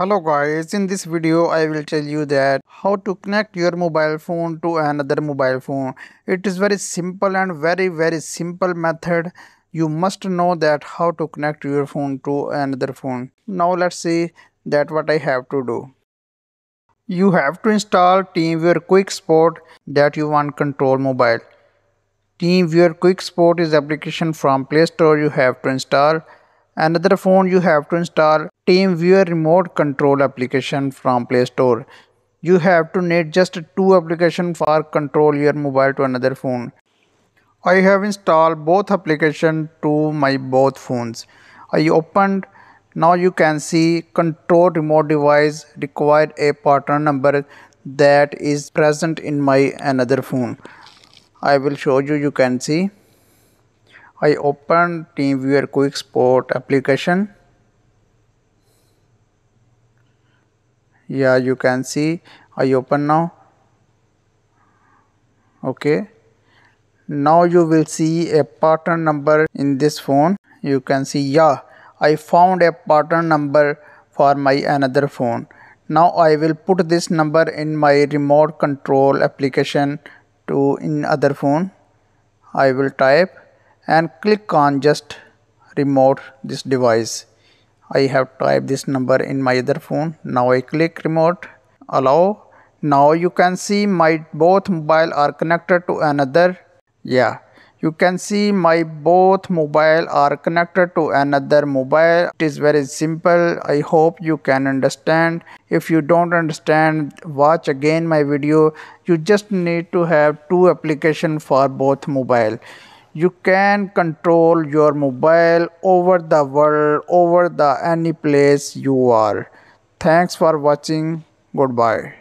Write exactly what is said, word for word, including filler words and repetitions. Hello guys, in this video I will tell you that how to connect your mobile phone to another mobile phone. It is very simple and very very simple method. You must know that how to connect your phone to another phone. Now let's see that what I have to do. You have to install TeamViewer QuickSupport that you want control mobile. TeamViewer QuickSupport is application from Play Store you have to install. Another phone you have to install TeamViewer remote control application from Play Store. You have to need just two applications for control your mobile to another phone. I have installed both applications to my both phones. I opened. Now you can see control remote device required a partner number that is present in my another phone. I will show you, you can see. I open TeamViewer QuickSupport application. Yeah, you can see I open now. Okay. Now you will see a partner number in this phone. You can see, yeah, I found a partner number for my another phone. Now I will put this number in my remote control application to in other phone. I will type and click on just remote this device. I have typed this number in my other phone. Now I click remote, allow. Now you can see my both mobile are connected to another. Yeah, you can see my both mobile are connected to another mobile. It is very simple. I hope you can understand. If you don't understand, watch again my video. You just need to have two applications for both mobile. You can control your mobile over the world, over the any place you are. Thanks for watching. Goodbye.